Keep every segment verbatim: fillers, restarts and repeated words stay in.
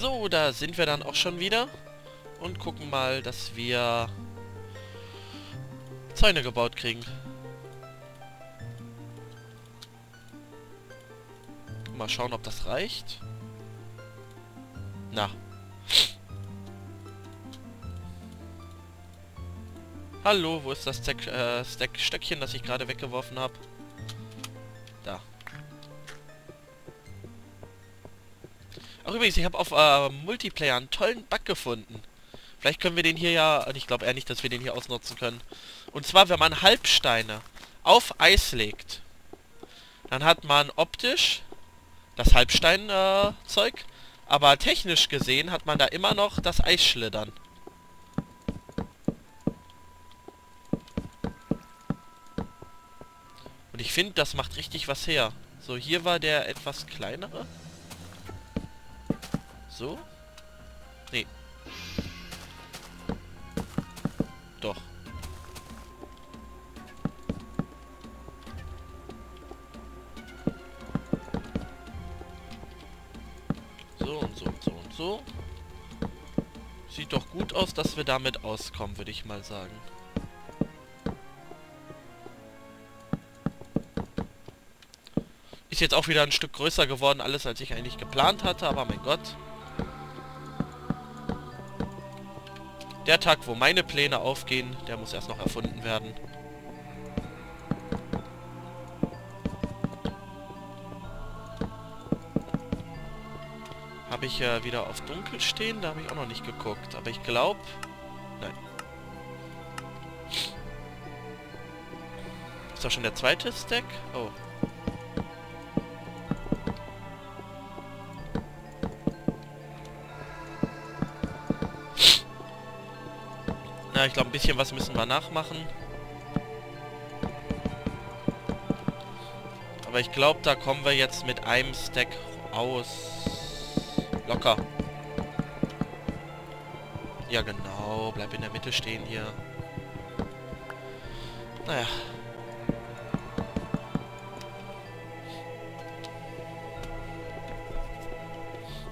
So, da sind wir dann auch schon wieder. Und gucken mal, dass wir Zäune gebaut kriegen. Mal schauen, ob das reicht. Na. Hallo, wo ist das Stack, äh, Stack Stöckchen, das ich gerade weggeworfen habe? Da. Ach übrigens, ich habe auf äh, Multiplayer einen tollen Bug gefunden. Vielleicht können wir den hier ja... Ich glaube eher nicht, dass wir den hier ausnutzen können. Und zwar, wenn man Halbsteine auf Eis legt, dann hat man optisch das Halbstein-Zeug, äh, aber technisch gesehen hat man da immer noch das Eisschlittern. Und ich finde, das macht richtig was her. So, hier war der etwas kleinere. So? Nee. Doch. So und so und so und so. Sieht doch gut aus, dass wir damit auskommen, würde ich mal sagen. Ist jetzt auch wieder ein Stück größer geworden, alles als ich eigentlich geplant hatte, aber mein Gott. Der Tag, wo meine Pläne aufgehen, der muss erst noch erfunden werden. Habe ich ja äh, wieder auf Dunkel stehen? Da habe ich auch noch nicht geguckt. Aber ich glaube... Nein. Ist doch schon der zweite Stack? Oh. Ich glaube, ein bisschen was müssen wir nachmachen. Aber ich glaube, da kommen wir jetzt mit einem Stack aus. Locker. Ja, genau. Bleib in der Mitte stehen hier. Naja.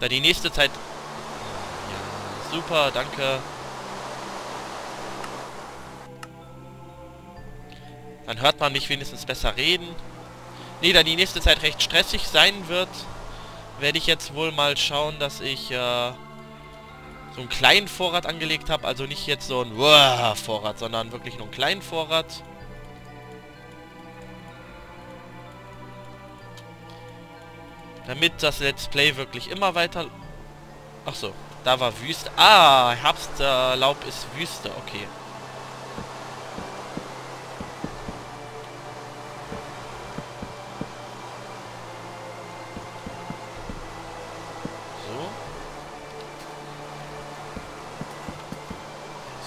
Da die nächste Zeit... Ja, super, danke. Dann hört man mich wenigstens besser reden. Nee, da die nächste Zeit recht stressig sein wird, werde ich jetzt wohl mal schauen, dass ich äh, so einen kleinen Vorrat angelegt habe. Also nicht jetzt so einen wow Vorrat, sondern wirklich nur einen kleinen Vorrat. Damit das Let's Play wirklich immer weiter... Ach so, da war Wüste. Ah, Herbstlaub äh, ist Wüste, okay.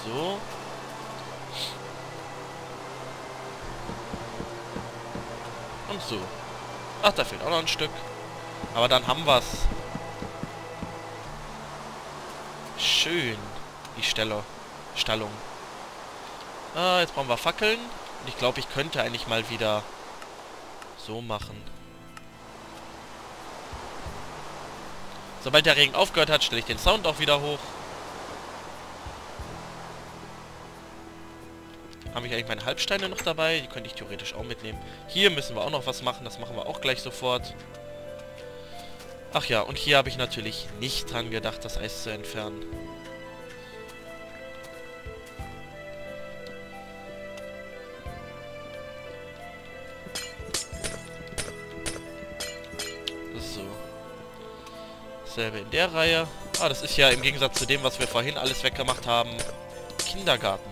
So. Und so. Ach, da fehlt auch noch ein Stück. Aber dann haben wir's. Schön. Die Stelle. Stallung. Ah, jetzt brauchen wir Fackeln. Und ich glaube, ich könnte eigentlich mal wieder so machen. Sobald der Regen aufgehört hat, stelle ich den Sound auch wieder hoch. Habe ich eigentlich meine Halbsteine noch dabei? Die könnte ich theoretisch auch mitnehmen. Hier müssen wir auch noch was machen. Das machen wir auch gleich sofort. Ach ja, und hier habe ich natürlich nicht dran gedacht, das Eis zu entfernen. So. Dasselbe in der Reihe. Ah, das ist ja im Gegensatz zu dem, was wir vorhin alles weggemacht haben. Kindergarten.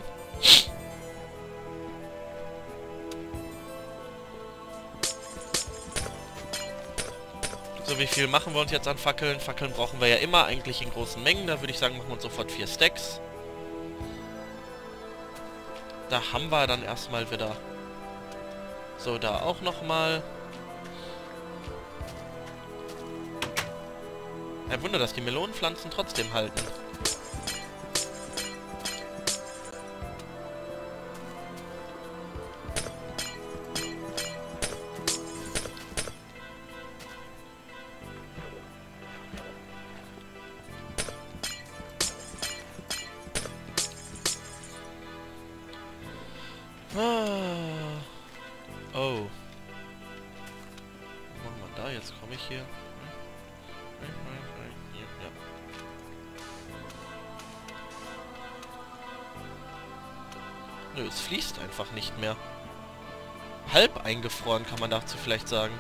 So, wie viel machen wir uns jetzt an Fackeln? Fackeln brauchen wir ja immer, eigentlich in großen Mengen. Da würde ich sagen, machen wir uns sofort vier Stacks. Da haben wir dann erstmal wieder. So, da auch nochmal. Ein Wunder, dass die Melonenpflanzen trotzdem halten. Ah. Oh. Was machen wir da? Jetzt komme ich hier. Ja. Nö, es fließt einfach nicht mehr. Halb eingefroren, kann man dazu vielleicht sagen.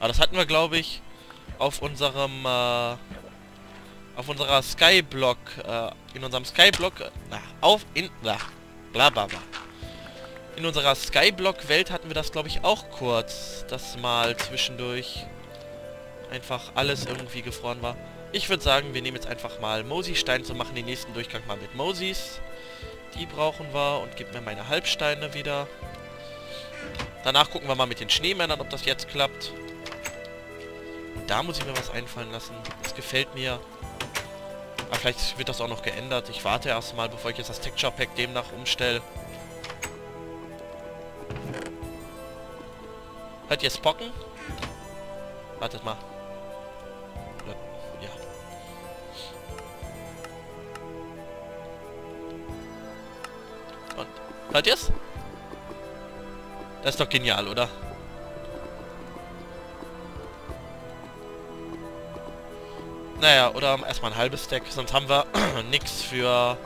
Aber das hatten wir, glaube ich, auf unserem, äh, auf unserer Skyblock, äh, in unserem Skyblock, äh, na, auf, in, na, bla bla bla. In unserer Skyblock-Welt hatten wir das, glaube ich, auch kurz, dass mal zwischendurch einfach alles irgendwie gefroren war. Ich würde sagen, wir nehmen jetzt einfach mal Mosi-Steine zu machen, den nächsten Durchgang mal mit Mosis. Die brauchen wir und gib mir meine Halbsteine wieder. Danach gucken wir mal mit den Schneemännern, ob das jetzt klappt. Da muss ich mir was einfallen lassen. Das gefällt mir. Aber vielleicht wird das auch noch geändert. Ich warte erstmal, bevor ich jetzt das Texture Pack demnach umstelle. Hört ihr es pocken? Wartet mal. Ja. Und, hört ihr es? Das ist doch genial, oder? Naja, oder erstmal ein halbes Stack, sonst haben wir nichts für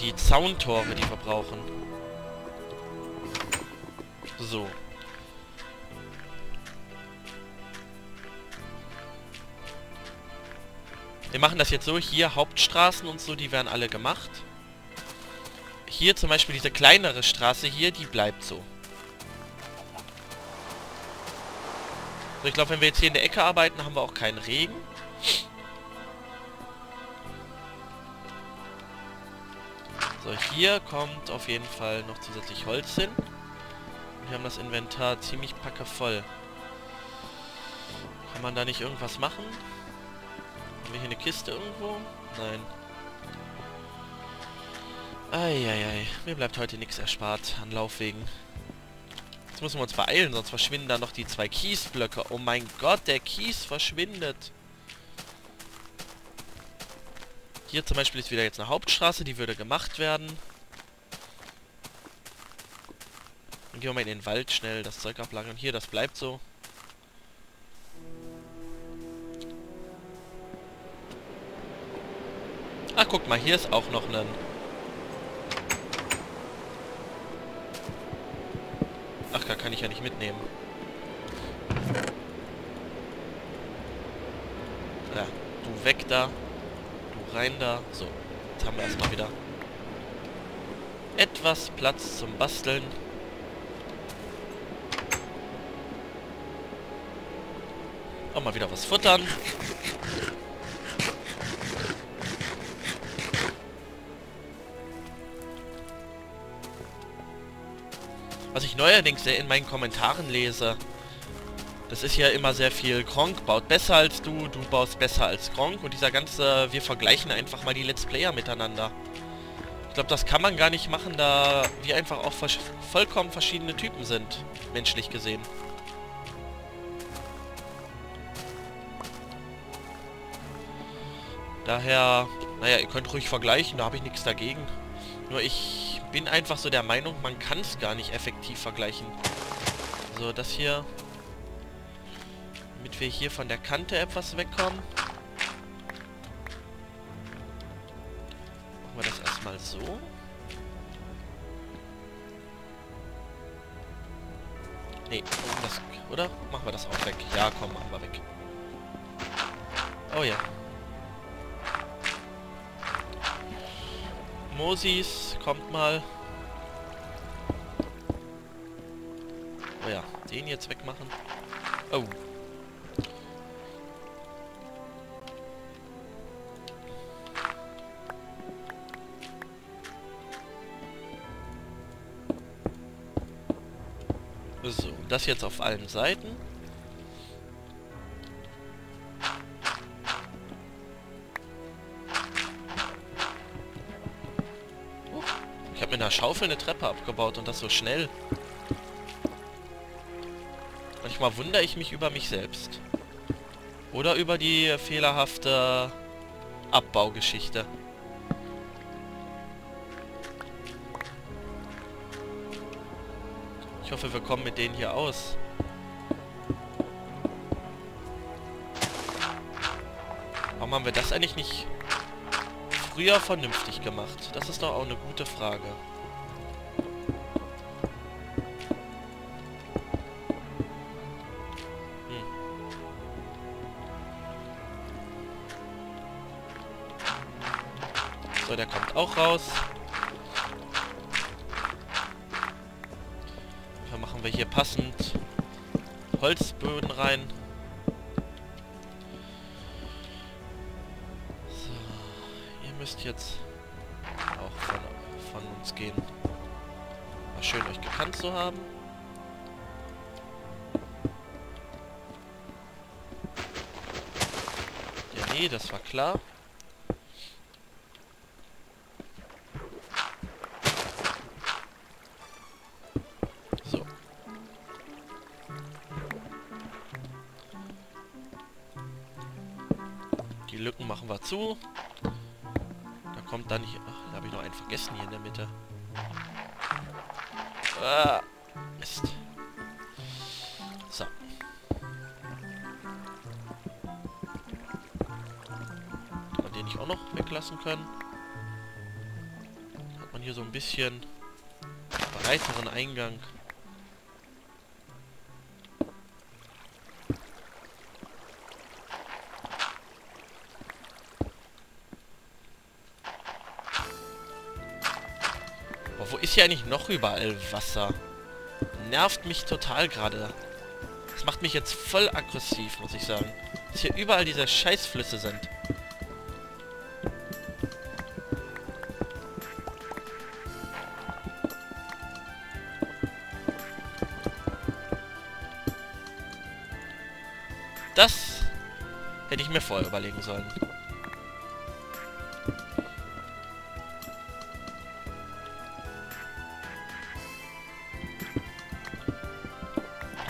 die Zauntore, die wir brauchen. So. Wir machen das jetzt so, hier Hauptstraßen und so, die werden alle gemacht. Hier zum Beispiel diese kleinere Straße hier, die bleibt so. So, ich glaube, wenn wir jetzt hier in der Ecke arbeiten, haben wir auch keinen Regen. So, hier kommt auf jeden Fall noch zusätzlich Holz hin. Und wir haben das Inventar ziemlich packevoll. Kann man da nicht irgendwas machen? Haben wir hier eine Kiste irgendwo? Nein. Eieiei, mir bleibt heute nichts erspart an Laufwegen. Müssen wir uns beeilen, sonst verschwinden da noch die zwei Kiesblöcke. Oh mein Gott, der Kies verschwindet. Hier zum Beispiel ist wieder jetzt eine Hauptstraße, die würde gemacht werden. Dann gehen wir mal in den Wald schnell das Zeug ablagern. Hier, das bleibt so. Ach, guck mal, hier ist auch noch ein... Ach, da kann ich ja nicht mitnehmen. Ja, du weg da. Du rein da. So, jetzt haben wir erstmal wieder etwas Platz zum Basteln. Auch mal wieder was futtern. Was ich neuerdings sehr in meinen Kommentaren lese, das ist ja immer sehr viel Gronkh baut besser als du, du baust besser als Gronkh und dieser ganze, wir vergleichen einfach mal die Let's Player miteinander. Ich glaube, das kann man gar nicht machen, da wir einfach auch vers vollkommen verschiedene Typen sind, menschlich gesehen. Daher, naja, ihr könnt ruhig vergleichen, da habe ich nichts dagegen. Nur ich... bin einfach so der Meinung, man kann es gar nicht effektiv vergleichen. So, das hier. Damit wir hier von der Kante etwas wegkommen. Machen wir das erstmal so. Nee, das, oder? Machen wir das auch weg. Ja, komm, machen wir weg. Oh ja. Mosis, kommt mal. Oh ja, den jetzt wegmachen. Oh. So, das jetzt auf allen Seiten. habe mit einer Schaufel eine Treppe abgebaut und das so schnell. Manchmal wundere ich mich über mich selbst. Oder über die fehlerhafte Abbaugeschichte. Ich hoffe, wir kommen mit denen hier aus. Warum haben wir das eigentlich nicht früher vernünftig gemacht? Das ist doch auch eine gute Frage. Hm. So, der kommt auch raus. Da machen wir hier passend Holzböden rein. Müsst jetzt auch von, von uns gehen. War schön, euch gekannt zu haben. Ja, nee, das war klar. So. Die Lücken machen wir zu. Kommt da nicht... Ach, da habe ich noch einen vergessen hier in der Mitte. Ah, Mist. So. Hat man den nicht auch noch weglassen können? Hat man hier so ein bisschen breiteren Eingang. Wo ist hier eigentlich noch überall Wasser? Nervt mich total gerade. Das macht mich jetzt voll aggressiv, muss ich sagen. Dass hier überall diese Scheißflüsse sind. Das hätte ich mir vorher überlegen sollen.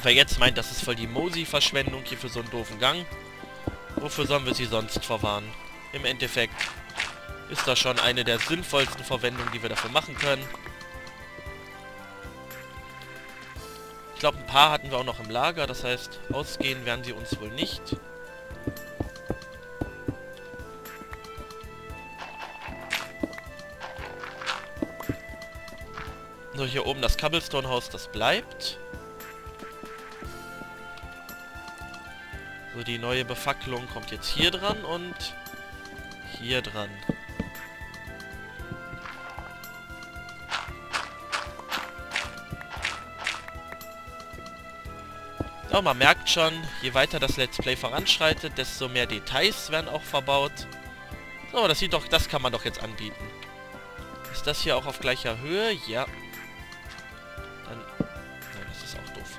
Wer jetzt meint, das ist voll die Mosi-Verschwendung hier für so einen doofen Gang. Wofür sollen wir sie sonst verwahren? Im Endeffekt ist das schon eine der sinnvollsten Verwendungen, die wir dafür machen können. Ich glaube, ein paar hatten wir auch noch im Lager. Das heißt, ausgehen werden sie uns wohl nicht. So, hier oben das Cobblestone-Haus, das bleibt. Die neue Befackelung kommt jetzt hier dran und hier dran. Ja, man merkt schon, je weiter das Let's Play voranschreitet, desto mehr Details werden auch verbaut. So, das sieht doch, das kann man doch jetzt anbieten. Ist das hier auch auf gleicher Höhe? Ja. Dann, nein, das ist auch doof.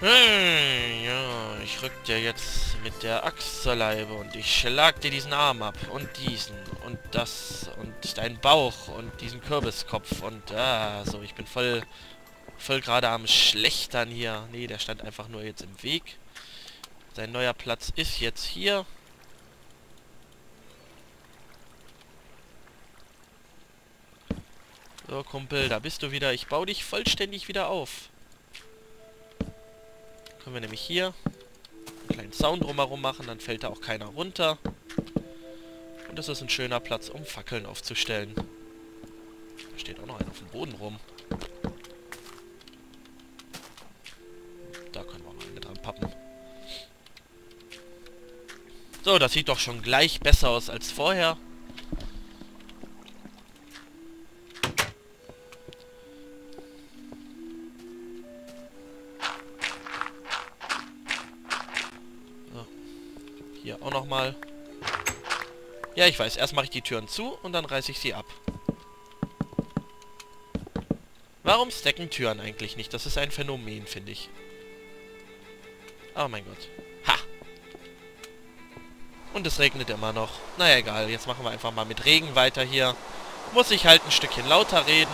Hm, ja, ich rück dir jetzt mit der Axt zur Leibe und ich schlag dir diesen Arm ab und diesen und das und deinen Bauch und diesen Kürbiskopf und ah, so, ich bin voll, voll gerade am Schlechtern hier. Nee, der stand einfach nur jetzt im Weg. Sein neuer Platz ist jetzt hier. So, Kumpel, da bist du wieder. Ich baue dich vollständig wieder auf. Können wir nämlich hier einen kleinen Zaun drumherum machen, dann fällt da auch keiner runter. Und das ist ein schöner Platz, um Fackeln aufzustellen. Da steht auch noch einer auf dem Boden rum. Da können wir auch noch eine dran pappen. So, das sieht doch schon gleich besser aus als vorher. Hier auch nochmal. Ja, ich weiß. Erst mache ich die Türen zu und dann reiße ich sie ab. Warum stacken Türen eigentlich nicht? Das ist ein Phänomen, finde ich. Oh mein Gott. Ha! Und es regnet immer noch. Naja, egal. Jetzt machen wir einfach mal mit Regen weiter hier. muss ich halt ein Stückchen lauter reden.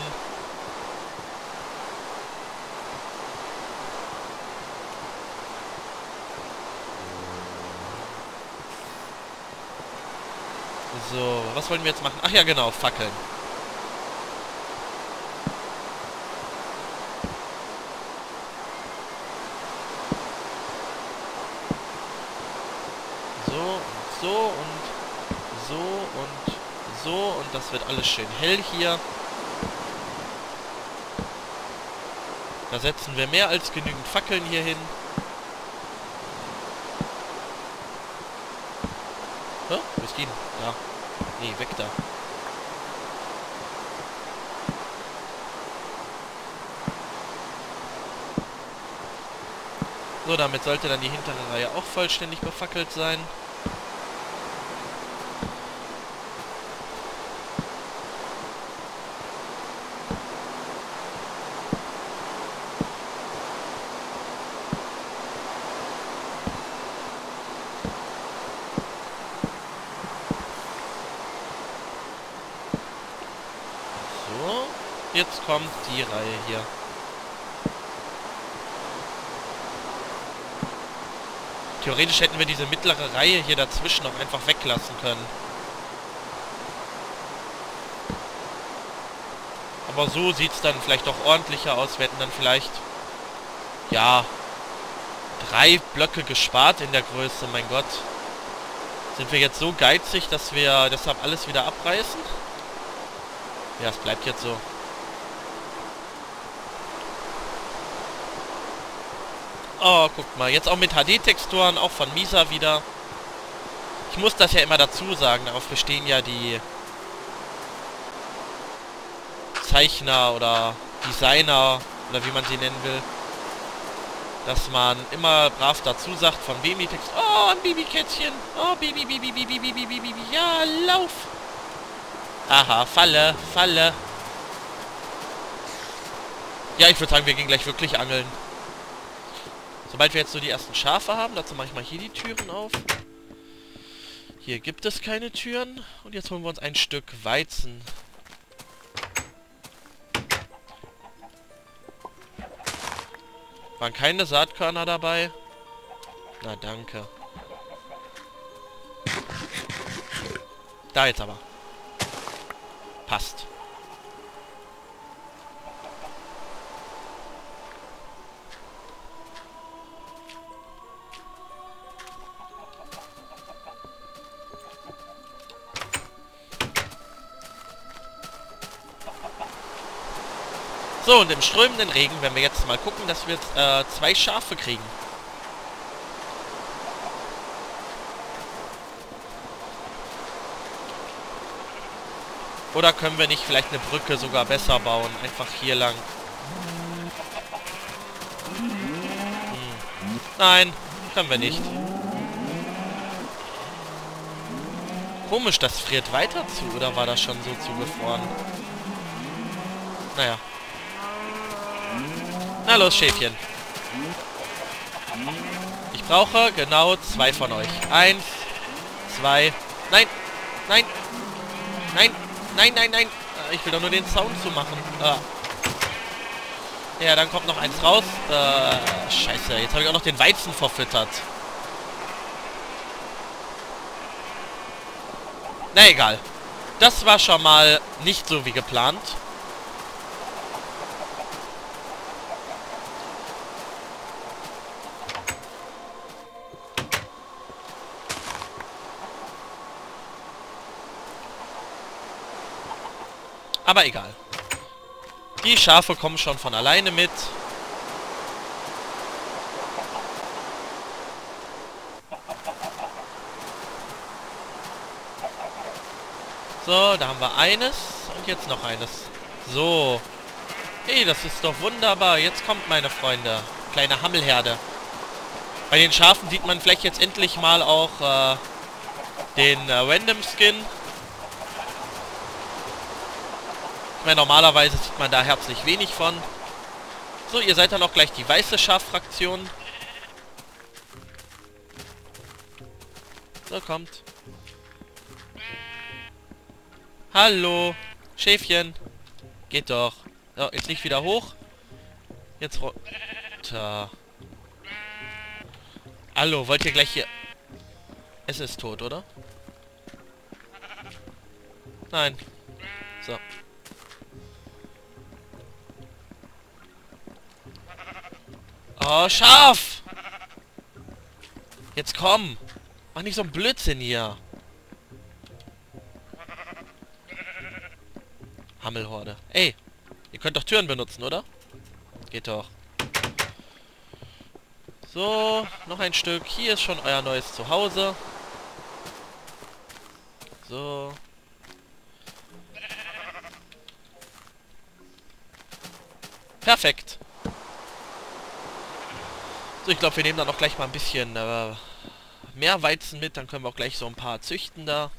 So, was wollen wir jetzt machen? Ach ja, genau, Fackeln. So und so und so und das wird alles schön hell hier. Da setzen wir mehr als genügend Fackeln hier hin. Hä? Wo ist die? Da. Nee, weg da. So, damit sollte dann die hintere Reihe auch vollständig befackelt sein. Jetzt kommt die Reihe hier. Theoretisch hätten wir diese mittlere Reihe hier dazwischen auch einfach weglassen können. Aber so sieht es dann vielleicht auch ordentlicher aus. Wir hätten dann vielleicht, ja, drei Blöcke gespart in der Größe. Mein Gott. Sind wir jetzt so geizig, dass wir deshalb alles wieder abreißen? Ja, es bleibt jetzt so. Oh, guck mal. Jetzt auch mit H D-Texturen, auch von Misa wieder. Ich muss das ja immer dazu sagen. Darauf bestehen ja die Zeichner oder Designer oder wie man sie nennen will. Dass man immer brav dazu sagt, von wem die Text... Oh, ein Babykätzchen. Oh, Baby, Baby, Baby, Baby, Baby, Baby. Ja, lauf. Aha, Falle, Falle. Ja, ich würde sagen, wir gehen gleich wirklich angeln. Sobald wir jetzt so die ersten Schafe haben, dazu mache ich mal hier die Türen auf. Hier gibt es keine Türen. Und jetzt holen wir uns ein Stück Weizen. Waren keine Saatkörner dabei? Na, danke. Da jetzt aber. Passt. So, und im strömenden Regen werden wir jetzt mal gucken, dass wir jetzt äh, zwei Schafe kriegen. Oder können wir nicht vielleicht eine Brücke sogar besser bauen? Einfach hier lang. Hm. Nein, können wir nicht. Komisch, das friert weiter zu, oder war das schon so zugefroren? Naja. Na los, Schäfchen. Ich brauche genau zwei von euch. Eins, zwei. Nein, nein, nein, nein, nein, nein. Ich will doch nur den Sound zu machen. Ah. Ja, dann kommt noch eins raus. Äh, scheiße, jetzt habe ich auch noch den Weizen verfüttert. Na egal. Das war schon mal nicht so wie geplant. Aber egal. Die Schafe kommen schon von alleine mit. So, da haben wir eines. Und jetzt noch eines. So. Hey, das ist doch wunderbar. Jetzt kommt, meine Freunde. Kleine Hammelherde. Bei den Schafen sieht man vielleicht jetzt endlich mal auch äh, den äh, Random Skin. Ich meine, normalerweise sieht man da herzlich wenig von. So, ihr seid dann auch gleich die weiße Schaffraktion. So, kommt. Hallo. Schäfchen. Geht doch. So, jetzt nicht wieder hoch. Jetzt runter. Hallo, wollt ihr gleich hier... Es ist tot, oder? Nein. So. Oh, Schaf! Jetzt komm! Mach nicht so einen Blödsinn hier! Hammelhorde. Ey! Ihr könnt doch Türen benutzen, oder? Geht doch. So, noch ein Stück. Hier ist schon euer neues Zuhause. So. Perfekt. So, ich glaube, wir nehmen dann auch gleich mal ein bisschen äh, mehr Weizen mit. Dann können wir auch gleich so ein paar züchten da.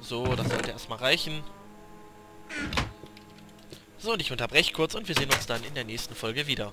So, das sollte erstmal reichen. So, und ich unterbreche kurz und wir sehen uns dann in der nächsten Folge wieder.